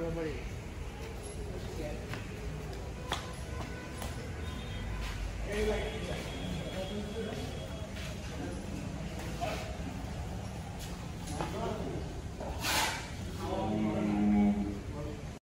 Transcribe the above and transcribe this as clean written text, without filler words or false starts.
no morir.